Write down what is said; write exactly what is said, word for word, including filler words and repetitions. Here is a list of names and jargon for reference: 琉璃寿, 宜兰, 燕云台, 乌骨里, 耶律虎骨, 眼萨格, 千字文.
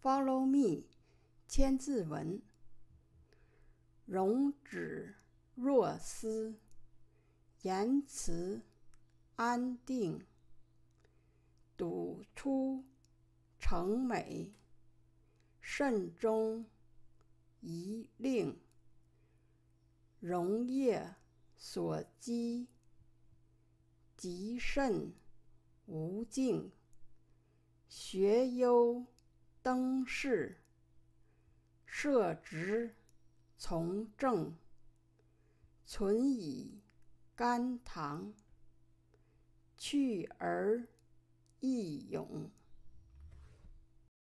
Follow me， 千字文。容止若思，言辞安定，笃出诚美，慎终宜令，容业所积，极甚无尽，学优登仕，设职从政，存以甘棠，去而益勇。